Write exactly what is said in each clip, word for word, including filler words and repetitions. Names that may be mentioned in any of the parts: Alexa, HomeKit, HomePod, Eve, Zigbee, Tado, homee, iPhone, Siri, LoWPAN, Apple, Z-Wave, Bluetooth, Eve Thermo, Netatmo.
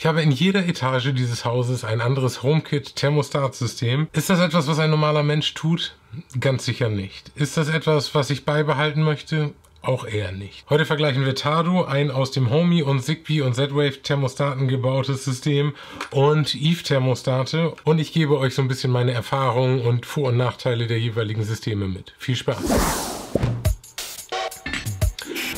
Ich habe in jeder Etage dieses Hauses ein anderes HomeKit-Thermostatsystem. Ist das etwas, was ein normaler Mensch tut? Ganz sicher nicht. Ist das etwas, was ich beibehalten möchte? Auch eher nicht. Heute vergleichen wir Tado, ein aus dem Homee und Zigbee und Z-Wave Thermostaten gebautes System, und Eve Thermostate, und ich gebe euch so ein bisschen meine Erfahrungen und Vor- und Nachteile der jeweiligen Systeme mit. Viel Spaß!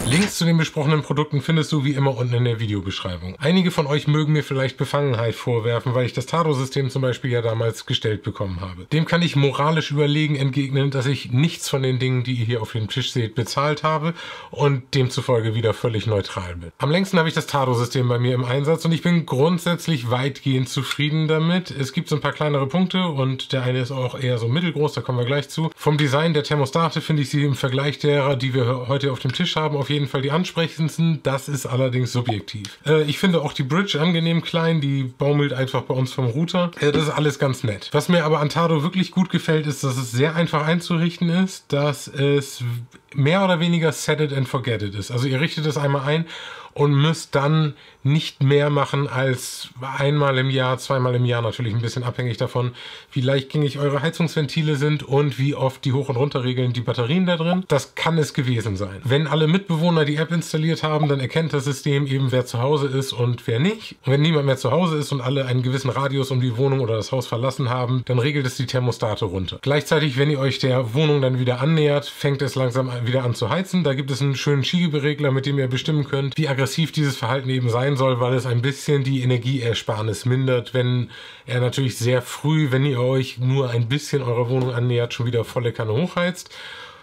Links zu den besprochenen Produkten findest du wie immer unten in der Videobeschreibung. Einige von euch mögen mir vielleicht Befangenheit vorwerfen, weil ich das Tado-System zum Beispiel ja damals gestellt bekommen habe. Dem kann ich moralisch überlegen entgegnen, dass ich nichts von den Dingen, die ihr hier auf dem Tisch seht, bezahlt habe und demzufolge wieder völlig neutral bin. Am längsten habe ich das Tado-System bei mir im Einsatz und ich bin grundsätzlich weitgehend zufrieden damit. Es gibt so ein paar kleinere Punkte und der eine ist auch eher so mittelgroß, da kommen wir gleich zu. Vom Design der Thermostate finde ich sie im Vergleich derer, die wir heute auf dem Tisch haben, auf jeden Fall Fall die ansprechendsten, das ist allerdings subjektiv. Äh, ich finde auch die Bridge angenehm klein, die baumelt einfach bei uns vom Router. Äh, das ist alles ganz nett. Was mir aber an Tado wirklich gut gefällt, ist, dass es sehr einfach einzurichten ist, dass es mehr oder weniger set it and forget it ist. Also ihr richtet es einmal ein und müsst dann nicht mehr machen als einmal im Jahr, zweimal im Jahr, natürlich ein bisschen abhängig davon, wie leichtgängig eure Heizungsventile sind und wie oft die hoch- und runter regeln die Batterien da drin. Das kann es gewesen sein. Wenn alle Mitbewohner die App installiert haben, dann erkennt das System eben, wer zu Hause ist und wer nicht. Und wenn niemand mehr zu Hause ist und alle einen gewissen Radius um die Wohnung oder das Haus verlassen haben, dann regelt es die Thermostate runter. Gleichzeitig, wenn ihr euch der Wohnung dann wieder annähert, fängt es langsam wieder an zu heizen. Da gibt es einen schönen Schieberegler, mit dem ihr bestimmen könnt, wie aggressiv dieses Verhalten eben sein soll, weil es ein bisschen die Energieersparnis mindert, wenn er natürlich sehr früh, wenn ihr euch nur ein bisschen eurer Wohnung annähert, schon wieder volle Kanne hochheizt.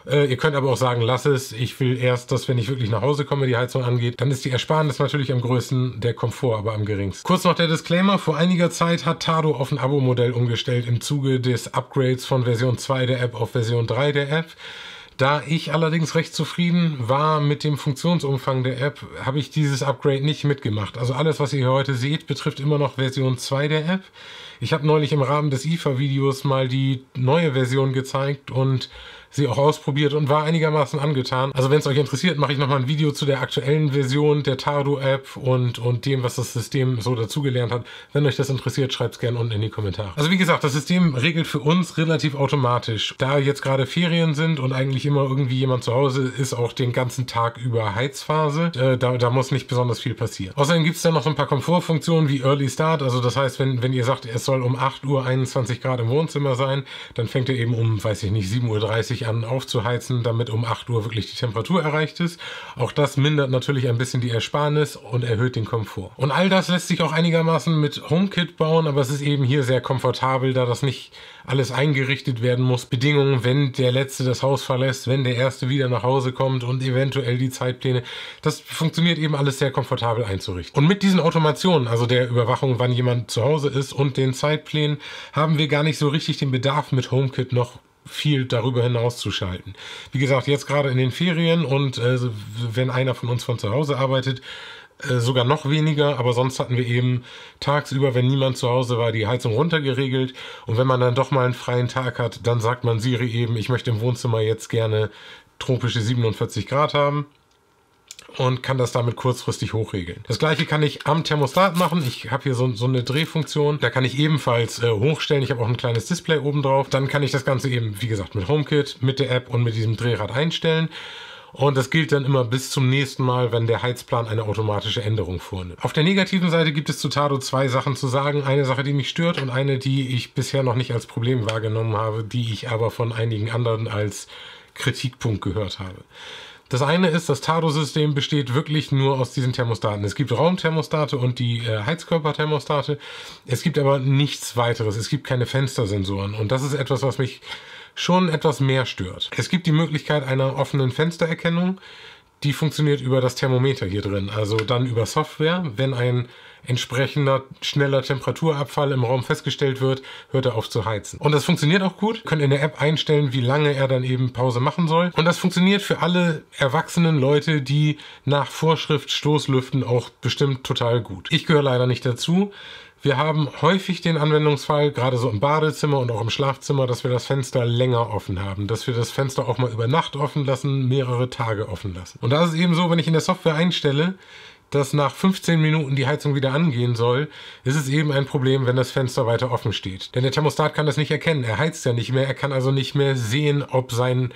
Ihr könnt aber auch sagen, lass es, ich will erst, dass wenn ich wirklich nach Hause komme, die Heizung angeht. Dann ist die Ersparnis natürlich am größten, der Komfort aber am geringsten. Kurz noch der Disclaimer, vor einiger Zeit hat Tado auf ein Abo-Modell umgestellt im Zuge des Upgrades von Version zwei der App auf Version drei der App. Da ich allerdings recht zufrieden war mit dem Funktionsumfang der App, habe ich dieses Upgrade nicht mitgemacht. Also alles, was ihr hier heute seht, betrifft immer noch Version zwei der App. Ich habe neulich im Rahmen des I F A-Videos mal die neue Version gezeigt und sie auch ausprobiert und war einigermaßen angetan. Also wenn es euch interessiert, mache ich nochmal ein Video zu der aktuellen Version der Tado-App und, und dem, was das System so dazugelernt hat. Wenn euch das interessiert, schreibt es gerne unten in die Kommentare. Also wie gesagt, das System regelt für uns relativ automatisch. Da jetzt gerade Ferien sind und eigentlich immer irgendwie jemand zu Hause ist, auch den ganzen Tag über Heizphase, äh, da, da muss nicht besonders viel passieren. Außerdem gibt es dann noch so ein paar Komfortfunktionen wie Early Start. Also das heißt, wenn, wenn ihr sagt, es soll um acht Uhr einundzwanzig Grad im Wohnzimmer sein, dann fängt ihr eben um, weiß ich nicht, sieben Uhr dreißig an aufzuheizen, damit um acht Uhr wirklich die Temperatur erreicht ist. Auch das mindert natürlich ein bisschen die Ersparnis und erhöht den Komfort. Und all das lässt sich auch einigermaßen mit HomeKit bauen, aber es ist eben hier sehr komfortabel, da das nicht alles eingerichtet werden muss. Bedingungen, wenn der Letzte das Haus verlässt, wenn der Erste wieder nach Hause kommt und eventuell die Zeitpläne. Das funktioniert eben alles sehr komfortabel einzurichten. Und mit diesen Automationen, also der Überwachung, wann jemand zu Hause ist und den Zeitplänen, haben wir gar nicht so richtig den Bedarf mit HomeKit noch viel darüber hinaus zu schalten. Wie gesagt, jetzt gerade in den Ferien und äh, wenn einer von uns von zu Hause arbeitet, äh, sogar noch weniger, aber sonst hatten wir eben tagsüber, wenn niemand zu Hause war, die Heizung runtergeregelt, und wenn man dann doch mal einen freien Tag hat, dann sagt man Siri eben, ich möchte im Wohnzimmer jetzt gerne tropische siebenundvierzig Grad haben, und kann das damit kurzfristig hochregeln. Das gleiche kann ich am Thermostat machen. Ich habe hier so, so eine Drehfunktion. Da kann ich ebenfalls äh, hochstellen. Ich habe auch ein kleines Display oben drauf. Dann kann ich das Ganze eben, wie gesagt, mit HomeKit, mit der App und mit diesem Drehrad einstellen. Und das gilt dann immer bis zum nächsten Mal, wenn der Heizplan eine automatische Änderung vornimmt. Auf der negativen Seite gibt es zu Tado zwei Sachen zu sagen. Eine Sache, die mich stört, und eine, die ich bisher noch nicht als Problem wahrgenommen habe, die ich aber von einigen anderen als Kritikpunkt gehört habe. Das eine ist, das Tado-System besteht wirklich nur aus diesen Thermostaten. Es gibt Raumthermostate und die äh, Heizkörperthermostate. Es gibt aber nichts weiteres. Es gibt keine Fenstersensoren. Und das ist etwas, was mich schon etwas mehr stört. Es gibt die Möglichkeit einer offenen Fenstererkennung. Die funktioniert über das Thermometer hier drin, also dann über Software. Wenn ein entsprechender schneller Temperaturabfall im Raum festgestellt wird, hört er auf zu heizen. Und das funktioniert auch gut. Ihr könnt in der App einstellen, wie lange er dann eben Pause machen soll. Und das funktioniert für alle erwachsenen Leute, die nach Vorschrift Stoßlüften, auch bestimmt total gut. Ich gehöre leider nicht dazu. Wir haben häufig den Anwendungsfall, gerade so im Badezimmer und auch im Schlafzimmer, dass wir das Fenster länger offen haben, dass wir das Fenster auch mal über Nacht offen lassen, mehrere Tage offen lassen. Und da ist es eben so, wenn ich in der Software einstelle, dass nach fünfzehn Minuten die Heizung wieder angehen soll, ist es eben ein Problem, wenn das Fenster weiter offen steht. Denn der Thermostat kann das nicht erkennen, er heizt ja nicht mehr, er kann also nicht mehr sehen, ob sein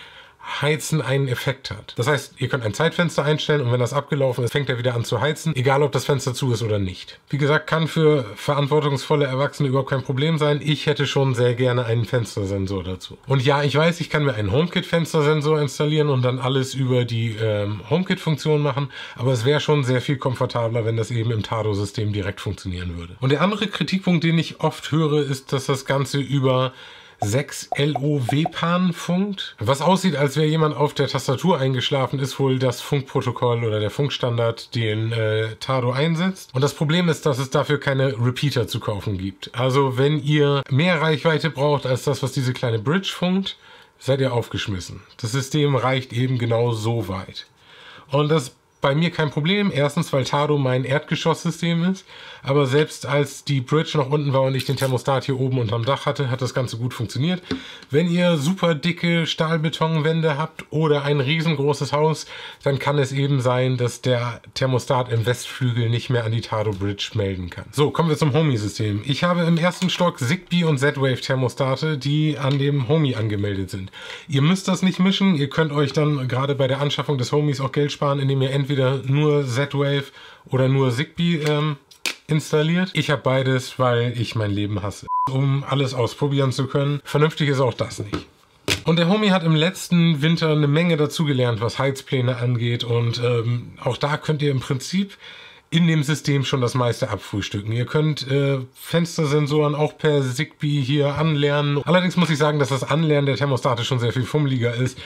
Heizen einen Effekt hat. Das heißt, ihr könnt ein Zeitfenster einstellen und wenn das abgelaufen ist, fängt er wieder an zu heizen, egal ob das Fenster zu ist oder nicht. Wie gesagt, kann für verantwortungsvolle Erwachsene überhaupt kein Problem sein. Ich hätte schon sehr gerne einen Fenstersensor dazu. Und ja, ich weiß, ich kann mir einen HomeKit-Fenstersensor installieren und dann alles über die ähm, HomeKit-Funktion machen, aber es wäre schon sehr viel komfortabler, wenn das eben im Tado-System direkt funktionieren würde. Und der andere Kritikpunkt, den ich oft höre, ist, dass das Ganze über sechs LoWPAN funkt. Was aussieht, als wäre jemand auf der Tastatur eingeschlafen, ist wohl das Funkprotokoll oder der Funkstandard, den äh, Tado einsetzt. Und das Problem ist, dass es dafür keine Repeater zu kaufen gibt. Also wenn ihr mehr Reichweite braucht als das, was diese kleine Bridge funkt, seid ihr aufgeschmissen. Das System reicht eben genau so weit. Und das bei mir kein Problem. Erstens, weil Tado mein Erdgeschosssystem ist. Aber selbst als die Bridge noch unten war und ich den Thermostat hier oben unterm Dach hatte, hat das Ganze gut funktioniert. Wenn ihr super dicke Stahlbetonwände habt oder ein riesengroßes Haus, dann kann es eben sein, dass der Thermostat im Westflügel nicht mehr an die Tado Bridge melden kann. So, kommen wir zum Homee-System. Ich habe im ersten Stock Zigbee und Z-Wave Thermostate, die an dem Homee angemeldet sind. Ihr müsst das nicht mischen. Ihr könnt euch dann gerade bei der Anschaffung des Homees auch Geld sparen, indem ihr entweder wieder nur Z-Wave oder nur Zigbee ähm, installiert. Ich habe beides, weil ich mein Leben hasse. Um alles ausprobieren zu können, vernünftig ist auch das nicht. Und der Homee hat im letzten Winter eine Menge dazugelernt, was Heizpläne angeht und ähm, auch da könnt ihr im Prinzip in dem System schon das meiste abfrühstücken. Ihr könnt äh, Fenstersensoren auch per Zigbee hier anlernen. Allerdings muss ich sagen, dass das Anlernen der Thermostate schon sehr viel fummeliger ist,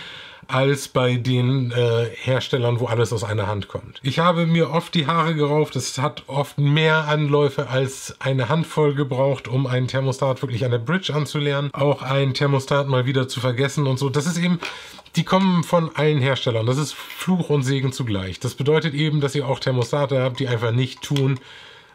als bei den äh, Herstellern, wo alles aus einer Hand kommt. Ich habe mir oft die Haare gerauft, es hat oft mehr Anläufe als eine Handvoll gebraucht, um einen Thermostat wirklich an der Bridge anzulernen, auch einen Thermostat mal wieder zu vergessen und so. Das ist eben, die kommen von allen Herstellern, das ist Fluch und Segen zugleich. Das bedeutet eben, dass ihr auch Thermostate habt, die einfach nicht tun,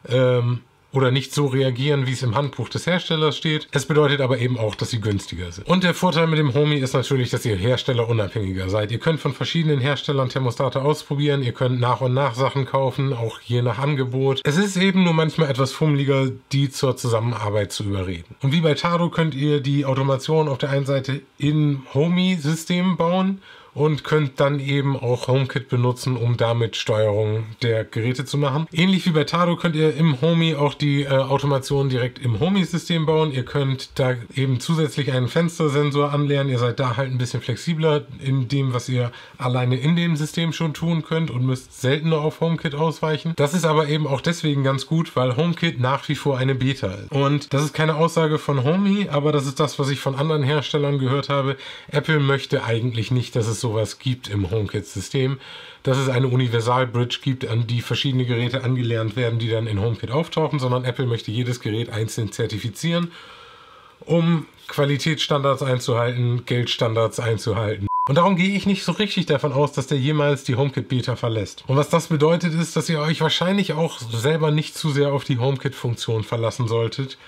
ähm, oder nicht so reagieren, wie es im Handbuch des Herstellers steht. Es bedeutet aber eben auch, dass sie günstiger sind. Und der Vorteil mit dem Homee ist natürlich, dass ihr herstellerunabhängiger seid. Ihr könnt von verschiedenen Herstellern Thermostate ausprobieren, ihr könnt nach und nach Sachen kaufen, auch je nach Angebot. Es ist eben nur manchmal etwas fummeliger, die zur Zusammenarbeit zu überreden. Und wie bei Tado könnt ihr die Automation auf der einen Seite im Homee-System bauen und könnt dann eben auch HomeKit benutzen, um damit Steuerung der Geräte zu machen. Ähnlich wie bei Tado könnt ihr im Homee auch die äh, Automation direkt im Homee-System bauen. Ihr könnt da eben zusätzlich einen Fenstersensor anlernen. Ihr seid da halt ein bisschen flexibler in dem, was ihr alleine in dem System schon tun könnt und müsst seltener auf HomeKit ausweichen. Das ist aber eben auch deswegen ganz gut, weil HomeKit nach wie vor eine Beta ist. Und das ist keine Aussage von Homee, aber das ist das, was ich von anderen Herstellern gehört habe. Apple möchte eigentlich nicht, dass es sowas gibt im HomeKit-System, dass es eine Universal-Bridge gibt, an die verschiedene Geräte angelernt werden, die dann in HomeKit auftauchen, sondern Apple möchte jedes Gerät einzeln zertifizieren, um Qualitätsstandards einzuhalten, Geldstandards einzuhalten. Und darum gehe ich nicht so richtig davon aus, dass der jemals die HomeKit-Beta verlässt. Und was das bedeutet, ist, dass ihr euch wahrscheinlich auch selber nicht zu sehr auf die HomeKit-Funktion verlassen solltet,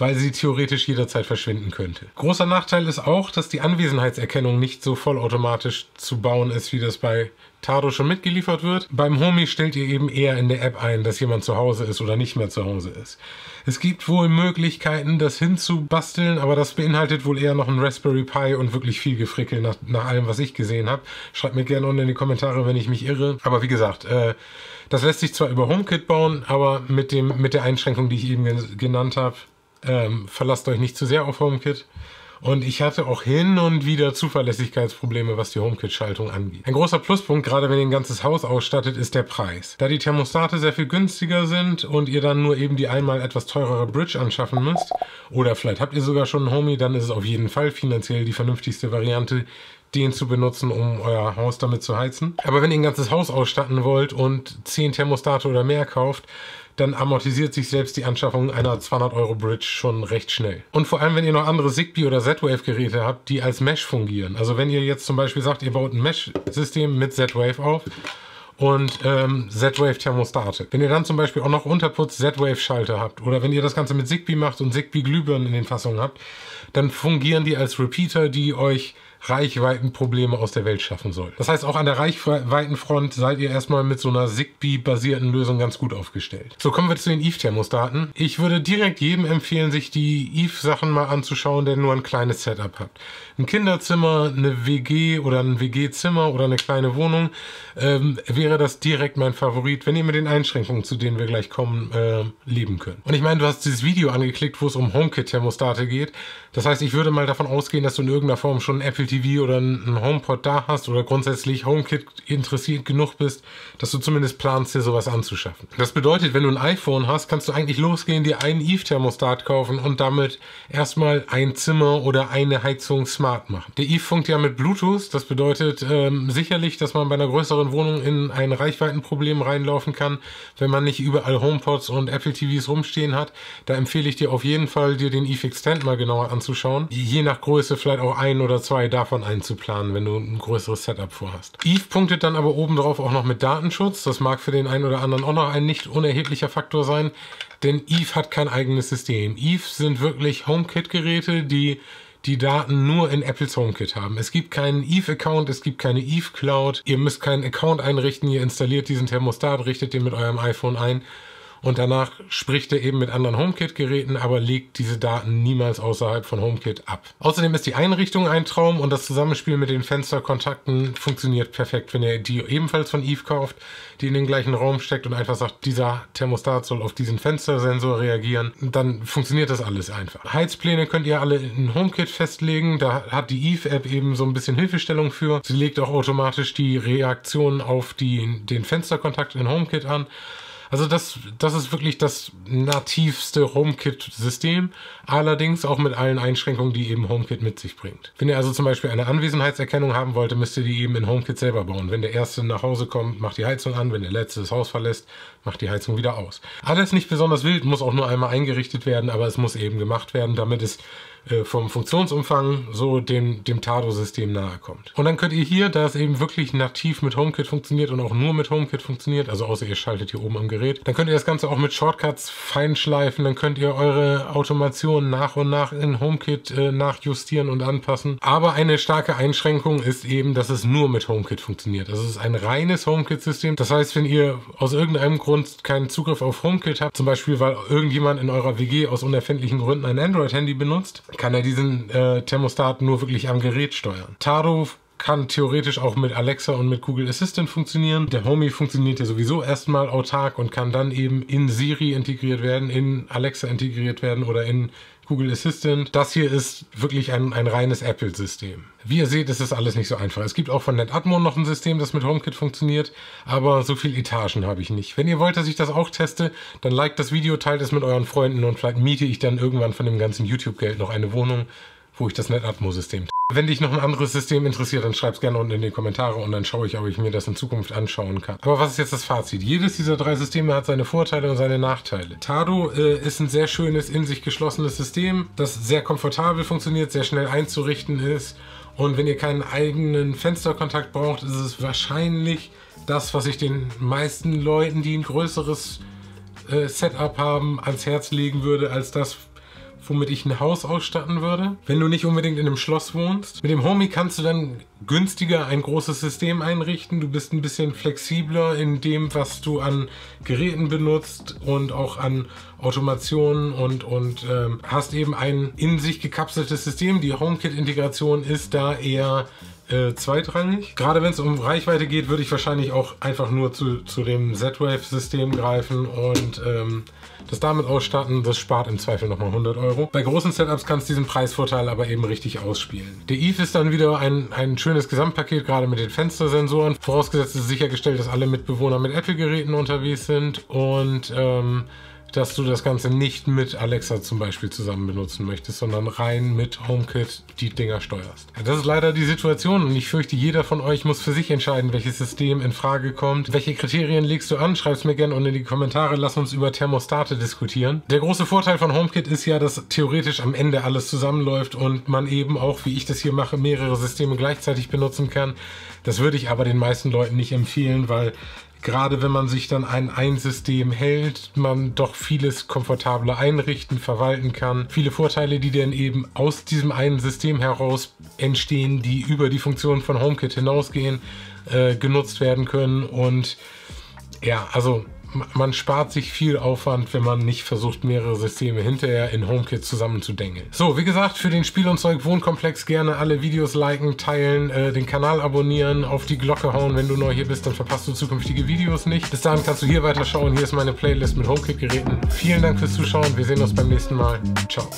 weil sie theoretisch jederzeit verschwinden könnte. Großer Nachteil ist auch, dass die Anwesenheitserkennung nicht so vollautomatisch zu bauen ist, wie das bei Tado schon mitgeliefert wird. Beim Homee stellt ihr eben eher in der App ein, dass jemand zu Hause ist oder nicht mehr zu Hause ist. Es gibt wohl Möglichkeiten, das hinzubasteln, aber das beinhaltet wohl eher noch einen Raspberry Pi und wirklich viel Gefrickel nach, nach allem, was ich gesehen habe. Schreibt mir gerne unten in die Kommentare, wenn ich mich irre. Aber wie gesagt, äh, das lässt sich zwar über HomeKit bauen, aber mit, dem, mit der Einschränkung, die ich eben genannt habe, Ähm, verlasst euch nicht zu sehr auf HomeKit. Und ich hatte auch hin und wieder Zuverlässigkeitsprobleme, was die HomeKit-Schaltung angeht. Ein großer Pluspunkt, gerade wenn ihr ein ganzes Haus ausstattet, ist der Preis. Da die Thermostate sehr viel günstiger sind und ihr dann nur eben die einmal etwas teurere Bridge anschaffen müsst, oder vielleicht habt ihr sogar schon einen Homee, dann ist es auf jeden Fall finanziell die vernünftigste Variante, den zu benutzen, um euer Haus damit zu heizen. Aber wenn ihr ein ganzes Haus ausstatten wollt und zehn Thermostate oder mehr kauft, dann amortisiert sich selbst die Anschaffung einer zweihundert Euro Bridge schon recht schnell. Und vor allem, wenn ihr noch andere Zigbee- oder Z-Wave-Geräte habt, die als Mesh fungieren. Also wenn ihr jetzt zum Beispiel sagt, ihr baut ein Mesh-System mit Z-Wave auf und ähm, Z-Wave-Thermostate. Wenn ihr dann zum Beispiel auch noch Unterputz-Z-Wave-Schalter habt oder wenn ihr das Ganze mit Zigbee macht und Zigbee-Glühbirnen in den Fassungen habt, dann fungieren die als Repeater, die euch Reichweitenprobleme aus der Welt schaffen soll. Das heißt, auch an der Reichweitenfront seid ihr erstmal mit so einer Zigbee-basierten Lösung ganz gut aufgestellt. So, kommen wir zu den Eve-Thermostaten. Ich würde direkt jedem empfehlen, sich die Eve-Sachen mal anzuschauen, der nur ein kleines Setup hat. Ein Kinderzimmer, eine W G oder ein W G-Zimmer oder eine kleine Wohnung ähm, wäre das direkt mein Favorit, wenn ihr mit den Einschränkungen, zu denen wir gleich kommen, äh, leben könnt. Und ich meine, du hast dieses Video angeklickt, wo es um HomeKit-Thermostate geht. Das heißt, ich würde mal davon ausgehen, dass du in irgendeiner Form schon einen Apple T V oder einen HomePod da hast oder grundsätzlich HomeKit interessiert genug bist, dass du zumindest planst, dir sowas anzuschaffen. Das bedeutet, wenn du ein iPhone hast, kannst du eigentlich losgehen, dir einen Eve-Thermostat kaufen und damit erstmal ein Zimmer oder eine Heizung smart machen. Der Eve funkt ja mit Bluetooth, das bedeutet ähm, sicherlich, dass man bei einer größeren Wohnung in ein Reichweitenproblem reinlaufen kann, wenn man nicht überall HomePods und Apple T Vs rumstehen hat. Da empfehle ich dir auf jeden Fall, dir den Eve Extend mal genauer anzuschauen. Je nach Größe vielleicht auch ein oder zwei davon einzuplanen, wenn du ein größeres Setup vorhast. Eve punktet dann aber obendrauf auch noch mit Datenschutz. Das mag für den einen oder anderen auch noch ein nicht unerheblicher Faktor sein, denn Eve hat kein eigenes System. Eve sind wirklich HomeKit-Geräte, die die Daten nur in Apples HomeKit haben. Es gibt keinen Eve-Account, es gibt keine Eve-Cloud. Ihr müsst keinen Account einrichten, ihr installiert diesen Thermostat, richtet den mit eurem iPhone ein und danach spricht er eben mit anderen HomeKit-Geräten, aber legt diese Daten niemals außerhalb von HomeKit ab. Außerdem ist die Einrichtung ein Traum und das Zusammenspiel mit den Fensterkontakten funktioniert perfekt, wenn ihr die ebenfalls von Eve kauft, die in den gleichen Raum steckt und einfach sagt, dieser Thermostat soll auf diesen Fenstersensor reagieren, dann funktioniert das alles einfach. Heizpläne könnt ihr alle in HomeKit festlegen, da hat die Eve-App eben so ein bisschen Hilfestellung für. Sie legt auch automatisch die Reaktion auf die, den Fensterkontakt in HomeKit an. Also das, das ist wirklich das nativste HomeKit-System, allerdings auch mit allen Einschränkungen, die eben HomeKit mit sich bringt. Wenn ihr also zum Beispiel eine Anwesenheitserkennung haben wollt, müsst ihr die eben in HomeKit selber bauen. Wenn der Erste nach Hause kommt, macht die Heizung an, wenn der Letzte das Haus verlässt, macht die Heizung wieder aus. Alles nicht besonders wild, muss auch nur einmal eingerichtet werden, aber es muss eben gemacht werden, damit es vom Funktionsumfang so dem, dem Tado-System nahe kommt. Und dann könnt ihr hier, da es eben wirklich nativ mit HomeKit funktioniert und auch nur mit HomeKit funktioniert, also außer ihr schaltet hier oben am Gerät, dann könnt ihr das Ganze auch mit Shortcuts feinschleifen, dann könnt ihr eure Automation nach und nach in HomeKit äh, nachjustieren und anpassen. Aber eine starke Einschränkung ist eben, dass es nur mit HomeKit funktioniert. Also es ist ein reines HomeKit-System. Das heißt, wenn ihr aus irgendeinem Grund keinen Zugriff auf HomeKit habt, zum Beispiel weil irgendjemand in eurer W G aus unerfindlichen Gründen ein Android-Handy benutzt, kann er diesen äh, Thermostat nur wirklich am Gerät steuern. Tado kann theoretisch auch mit Alexa und mit Google Assistant funktionieren. Der Homee funktioniert ja sowieso erstmal autark und kann dann eben in Siri integriert werden, in Alexa integriert werden oder in Google Assistant. Das hier ist wirklich ein, ein reines Apple-System. Wie ihr seht, ist das alles nicht so einfach. Es gibt auch von Netatmo noch ein System, das mit HomeKit funktioniert, aber so viele Etagen habe ich nicht. Wenn ihr wollt, dass ich das auch teste, dann liked das Video, teilt es mit euren Freunden und vielleicht miete ich dann irgendwann von dem ganzen YouTube-Geld noch eine Wohnung, wo ich das Netatmo-System teste. Wenn dich noch ein anderes System interessiert, dann schreib es gerne unten in die Kommentare und dann schaue ich, ob ich mir das in Zukunft anschauen kann. Aber was ist jetzt das Fazit? Jedes dieser drei Systeme hat seine Vorteile und seine Nachteile. Tado äh, ist ein sehr schönes, in sich geschlossenes System, das sehr komfortabel funktioniert, sehr schnell einzurichten ist. Und wenn ihr keinen eigenen Fensterkontakt braucht, ist es wahrscheinlich das, was ich den meisten Leuten, die ein größeres äh, Setup haben, ans Herz legen würde, als das, womit ich ein Haus ausstatten würde. Wenn du nicht unbedingt in einem Schloss wohnst, mit dem Homee kannst du dann günstiger ein großes System einrichten. Du bist ein bisschen flexibler in dem, was du an Geräten benutzt und auch an Automationen und, und ähm, hast eben ein in sich gekapseltes System. Die HomeKit-Integration ist da eher Äh, zweitrangig. Gerade wenn es um Reichweite geht, würde ich wahrscheinlich auch einfach nur zu, zu dem Z-Wave-System greifen und ähm, das damit ausstatten. Das spart im Zweifel nochmal hundert Euro. Bei großen Setups kannst du diesen Preisvorteil aber eben richtig ausspielen. Der Eve ist dann wieder ein, ein schönes Gesamtpaket, gerade mit den Fenstersensoren. Vorausgesetzt ist sichergestellt, dass alle Mitbewohner mit Apple-Geräten unterwegs sind und ähm, dass du das Ganze nicht mit Alexa zum Beispiel zusammen benutzen möchtest, sondern rein mit HomeKit die Dinger steuerst. Ja, das ist leider die Situation und ich fürchte, jeder von euch muss für sich entscheiden, welches System in Frage kommt. Welche Kriterien legst du an? Schreib's mir gerne unten in die Kommentare. Lass uns über Thermostate diskutieren. Der große Vorteil von HomeKit ist ja, dass theoretisch am Ende alles zusammenläuft und man eben auch, wie ich das hier mache, mehrere Systeme gleichzeitig benutzen kann. Das würde ich aber den meisten Leuten nicht empfehlen, weil gerade wenn man sich dann an ein System hält, man doch vieles komfortabler einrichten, verwalten kann. Viele Vorteile, die dann eben aus diesem einen System heraus entstehen, die über die Funktionen von HomeKit hinausgehen, äh, genutzt werden können. Und ja, also man spart sich viel Aufwand, wenn man nicht versucht, mehrere Systeme hinterher in HomeKit zusammenzudengeln. So, wie gesagt, für den Spiel- und Zeug-Wohnkomplex gerne alle Videos liken, teilen, äh, den Kanal abonnieren, auf die Glocke hauen. Wenn du neu hier bist, dann verpasst du zukünftige Videos nicht. Bis dahin kannst du hier weiter schauen. Hier ist meine Playlist mit HomeKit-Geräten. Vielen Dank fürs Zuschauen. Wir sehen uns beim nächsten Mal. Ciao.